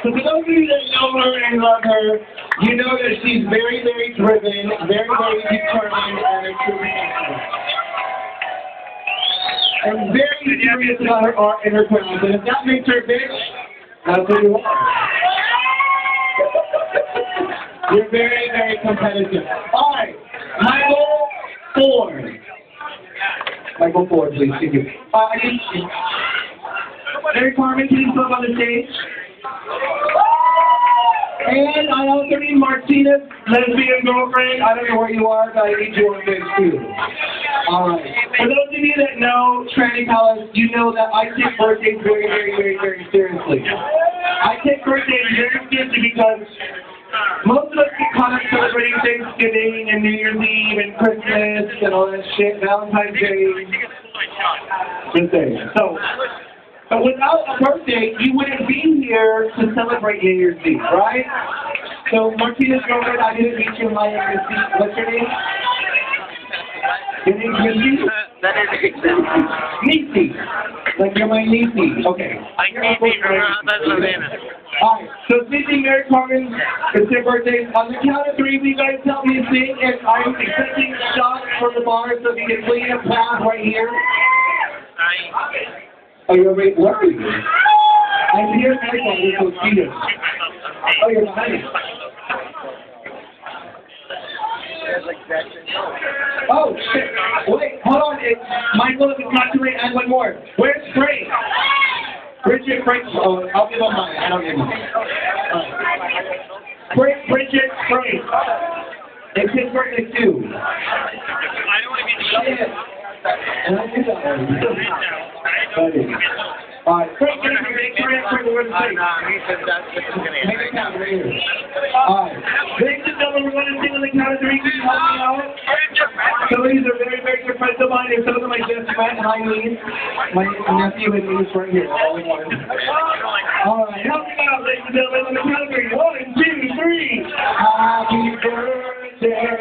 So for those of you that know her and love her, you know that she's very, very driven, very, very determined, and very serious about her art and her craft. And if that makes her a bitch, I'll tell you what. You're very, very competitive. All right, Michael Ford. Michael Ford, please. Thank you. Mary Carmen, please come on the stage. And I also need Martinez, lesbian girlfriend. I don't know where you are, but I need you on stage too. All right. For those of you that know Tranie Palace, you know that I take birthdays very, very, very, very seriously. I take birthdays very seriously because most of us get caught up celebrating Thanksgiving and New Year's Eve and Christmas and all that shit, Valentine's Day. Just saying. So, but without a birthday, you wouldn't be here to celebrate New Year's Eve, right? So, Martinez, girlfriend, I didn't meet you in my New Year's Eve. What's your name? Your name's Missy? That is exactly. Missy. Like you're my Missy. Okay. I can't be around. That's LaVanna. All right. So, Missy, Mary Carmen, it's your birthday. On the count of three, will you guys help me sing? And I'm accepting shots from the bar, so if you can clean a path right here. Nice. Are you already? Where are you? I'm here. I'm here. Oh, you're behind me. Oh, shit. Wait, hold on. It's Michael, if it's not too late, add one more. Where's Frank? Bridget, Frank. Oh, I'll give up mine. I don't give mine. Bridget, Frank. It's his birthday, too. I don't want to get shit. And I do that one. Alright, Frank, ladies and gentlemen, we're going to sing on the count of three. Can you help me out? Some of these are very, very good friends of mine, and some of them I just met, my niece, my nephew, and niece right here. Alright, help me out, ladies and gentlemen, on the count of three. 1, 2, 3. Happy birthday.